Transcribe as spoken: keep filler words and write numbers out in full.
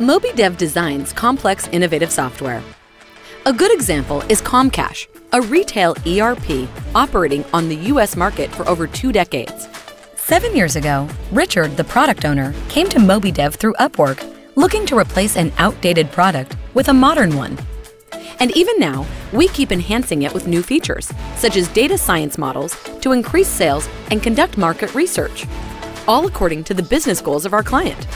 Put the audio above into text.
MobiDev designs complex, innovative software. A good example is ComCash, a retail E R P operating on the U S market for over two decades. Seven years ago, Richard, the product owner, came to MobiDev through Upwork, looking to replace an outdated product with a modern one. And even now, we keep enhancing it with new features, such as data science models, to increase sales and conduct market research, all according to the business goals of our client.